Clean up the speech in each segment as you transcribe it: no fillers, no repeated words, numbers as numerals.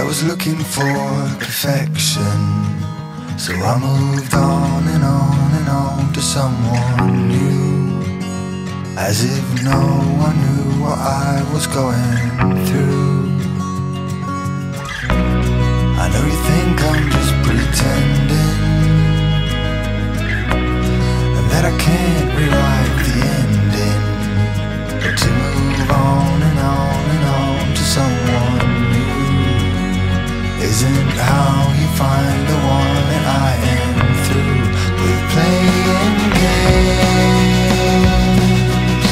I was looking for perfection, so I moved on and on and on to someone new, as if no one knew what I was going through. I know you think I'm just pretending, and that I can't rewrite the ending, but to move on and on and on to someone new isn't how you find the one that I am through with playing games.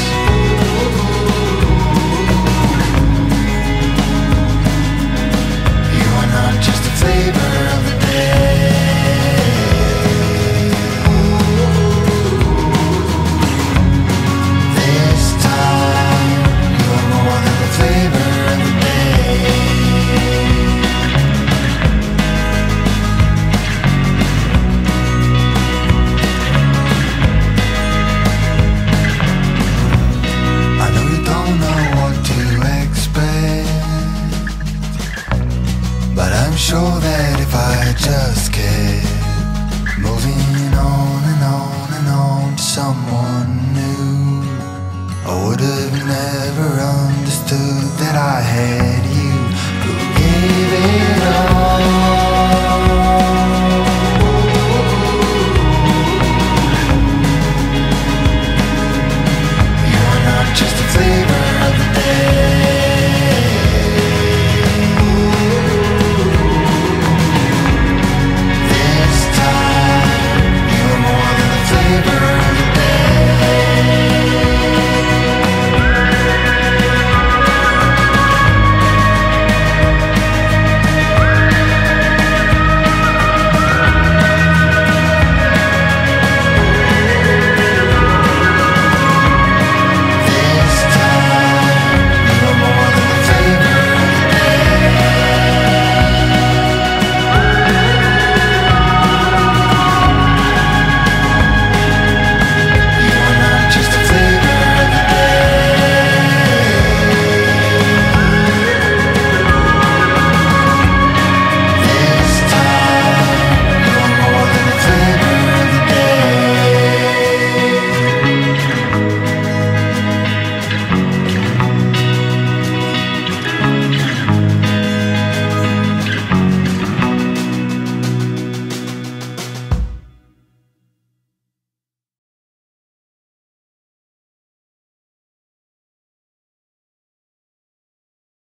You are not just a flavor of the day. This time, you are more than a flavor of the day. Sure that if I just kept moving on and on and on to someone new, I would have never understood that I had you who gave it all.